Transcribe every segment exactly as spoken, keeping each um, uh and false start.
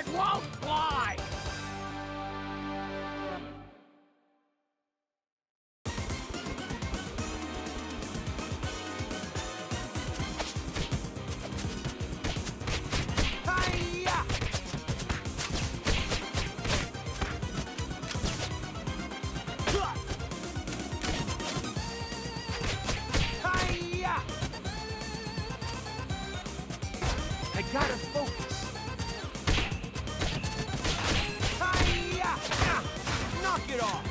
It won't fly! I gotta focus. Hi-ya! Ah! Knock it off.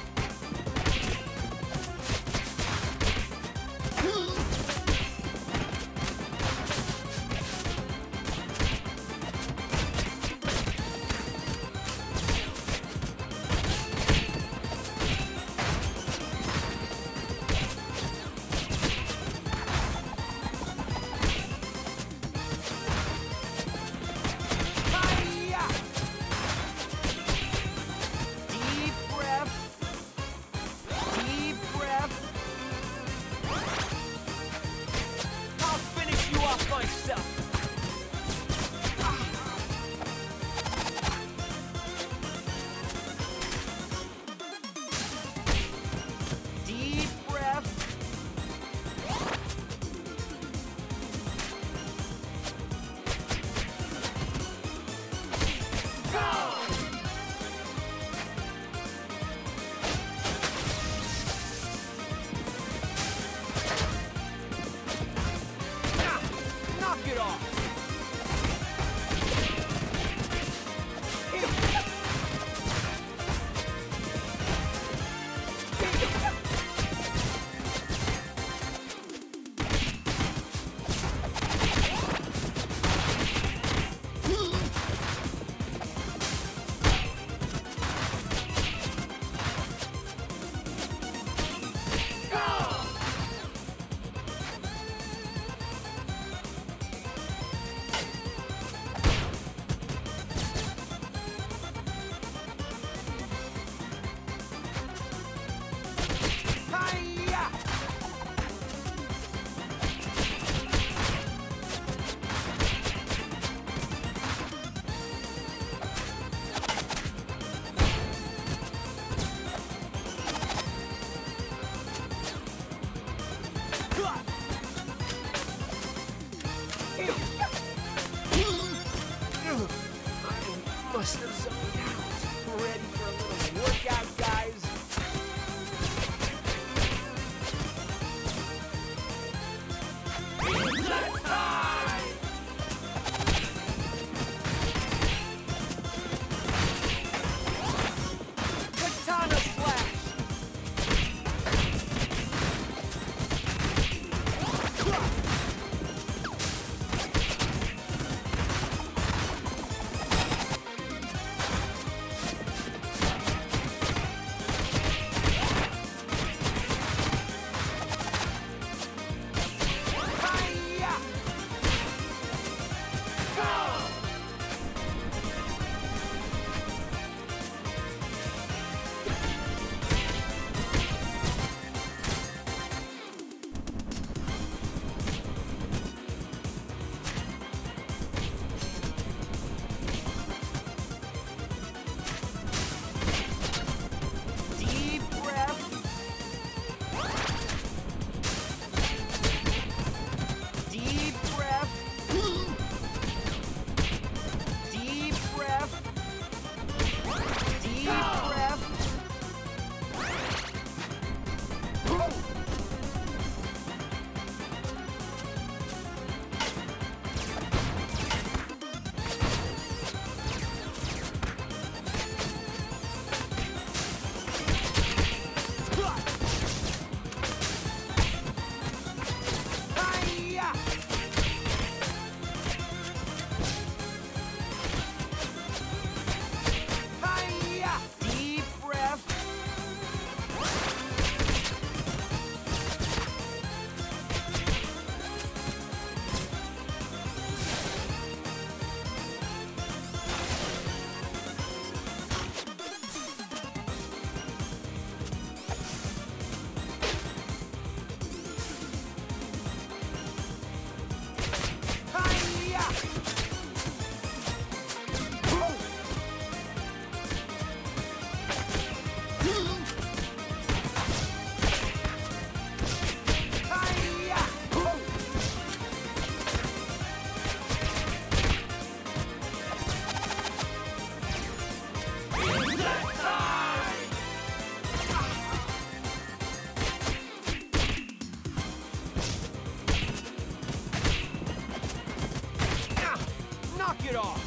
it off.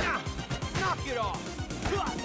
Ah, knock it off. Ah.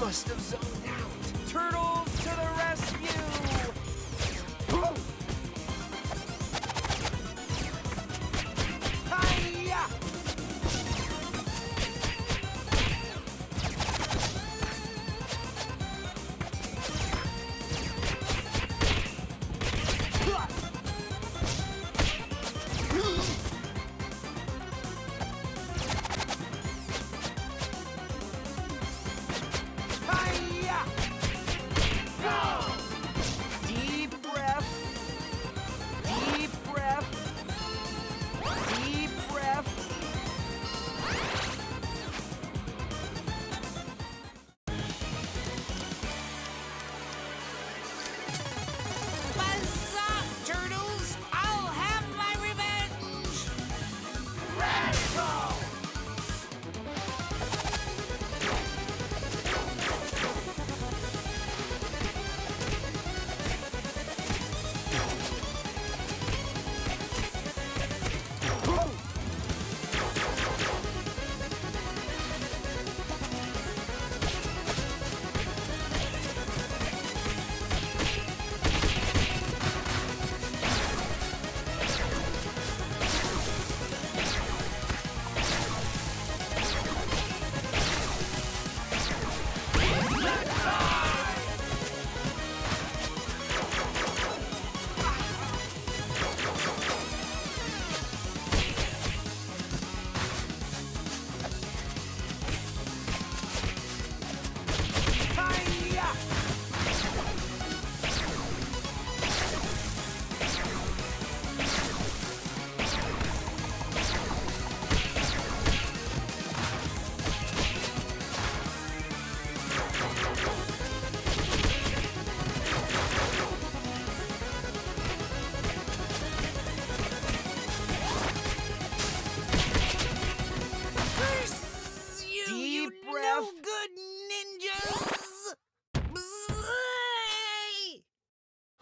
Must have zoned out. Turtles to the rescue! Whoa. Hi-ya!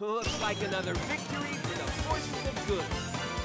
Looks like another victory for the forces of good.